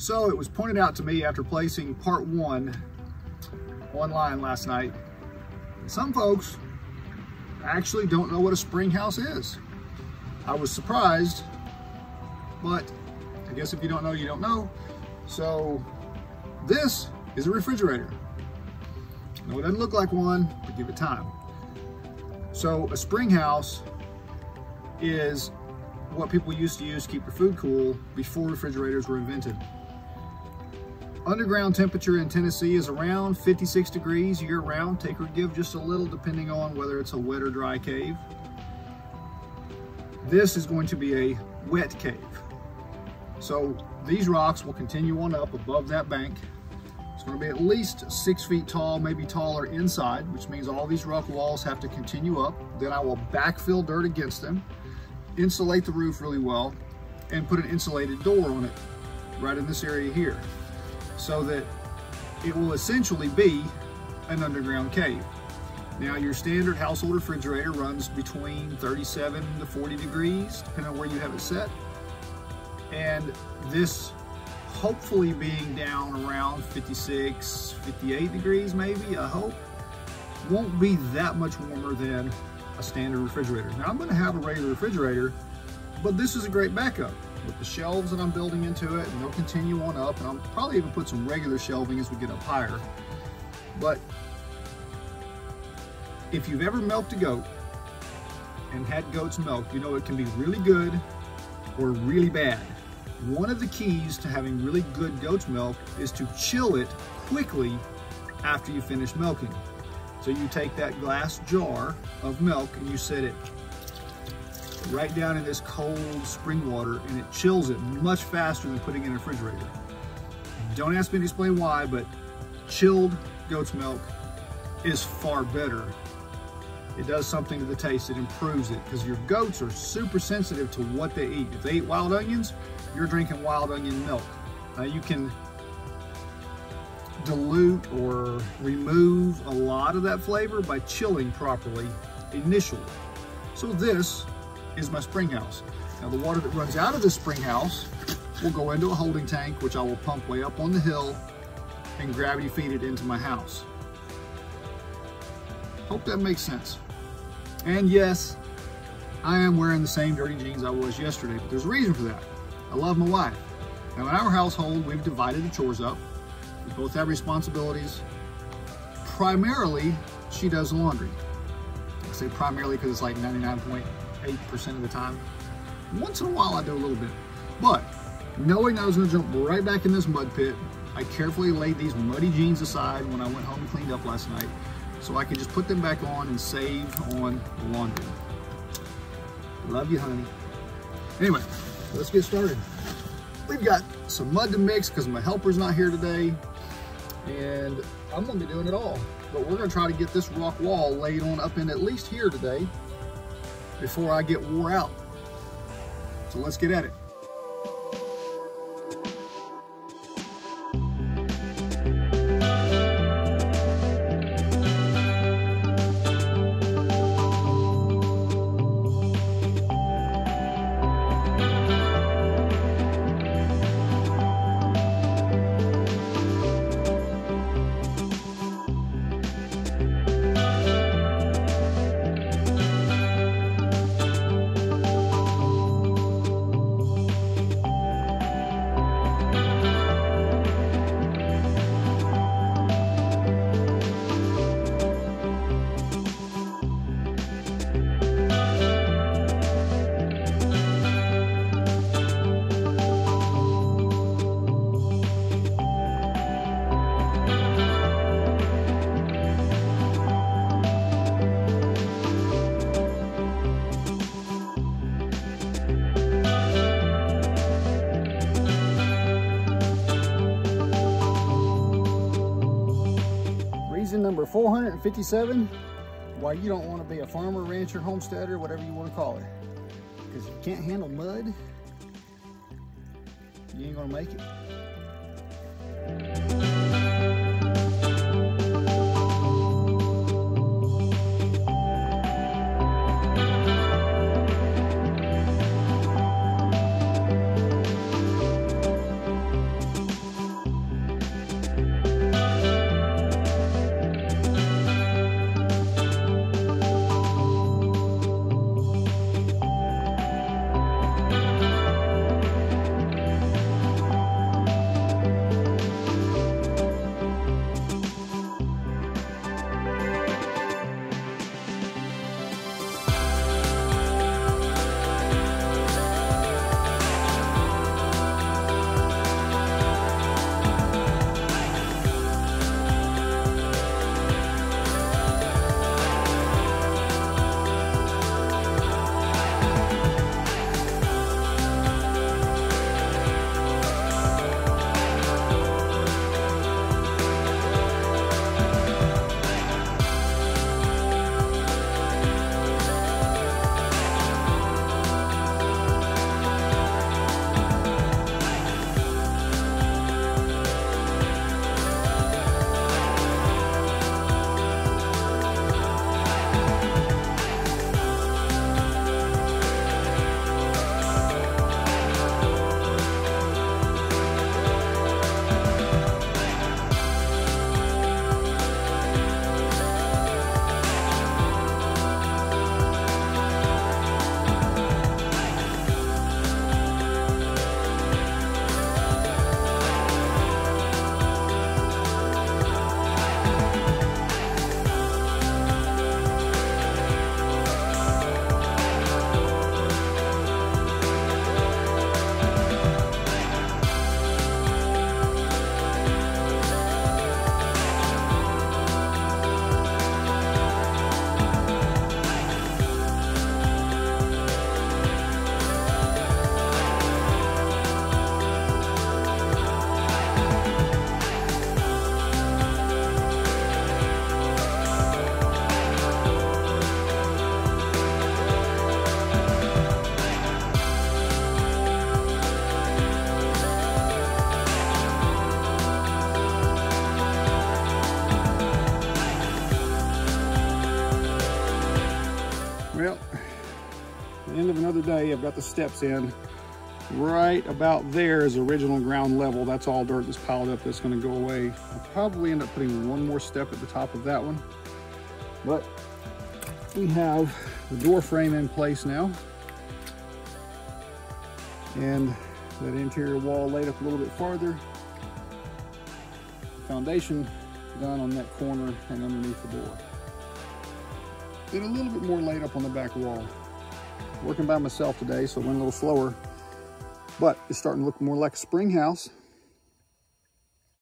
So it was pointed out to me after placing part one online last night, some folks actually don't know what a spring house is. I was surprised, but I guess if you don't know, you don't know. So this is a refrigerator. No, it doesn't look like one, but give it time. So a spring house is what people used to use to keep their food cool before refrigerators were invented. Underground temperature in Tennessee is around 56 degrees year round, take or give just a little depending on whether it's a wet or dry cave. This is going to be a wet cave. So these rocks will continue on up above that bank. It's going to be at least 6 feet tall, maybe taller inside, which means all these rough walls have to continue up. Then I will backfill dirt against them, insulate the roof really well, and put an insulated door on it right in this area here, so that it will essentially be an underground cave. Now your standard household refrigerator runs between 37 to 40 degrees, depending on where you have it set. And this hopefully being down around 56, 58 degrees maybe, I hope, won't be that much warmer than a standard refrigerator. Now I'm gonna have a regular refrigerator, but this is a great backup. With the shelves that I'm building into it, and they'll continue on up, and I'll probably even put some regular shelving as we get up higher. But if you've ever milked a goat and had goat's milk, you know it can be really good or really bad. One of the keys to having really good goat's milk is to chill it quickly after you finish milking. So you take that glass jar of milk and you set it right down in this cold spring water, and it chills it much faster than putting it in a refrigerator. Don't ask me to explain why, but chilled goat's milk is far better. It does something to the taste, it improves it, because your goats are super sensitive to what they eat. If they eat wild onions, you're drinking wild onion milk. Now you can dilute or remove a lot of that flavor by chilling properly initially. So this is my spring house. Now the water that runs out of this spring house will go into a holding tank, which I will pump way up on the hill and gravity feed it into my house. Hope that makes sense. And yes, I am wearing the same dirty jeans I was yesterday, but there's a reason for that. I love my wife. Now in our household, we've divided the chores up. We both have responsibilities. Primarily, she does laundry. I say primarily because it's like 99.8% of the time. Once in a while I do a little bit, but knowing I was going to jump right back in this mud pit, I carefully laid these muddy jeans aside when I went home and cleaned up last night, so I could just put them back on and save on laundry. Love you, honey. Anyway, let's get started. We've got some mud to mix because my helper's not here today, and I'm going to be doing it all, but we're going to try to get this rock wall laid on up in at least here today before I get wore out. So let's get at it. Number 457, why you don't want to be a farmer, rancher, homesteader, whatever you want to call it. Because if you can't handle mud, you ain't going to make it. another day. I've got the steps in. Right about there is original ground level. That's all dirt that's piled up that's going to go away. I'll probably end up putting one more step at the top of that one. But we have the door frame in place now. And that interior wall laid up a little bit farther. Foundation done on that corner and underneath the door. Did a little bit more laid up on the back wall. Working by myself today, so it went a little slower. But it's starting to look more like a spring house.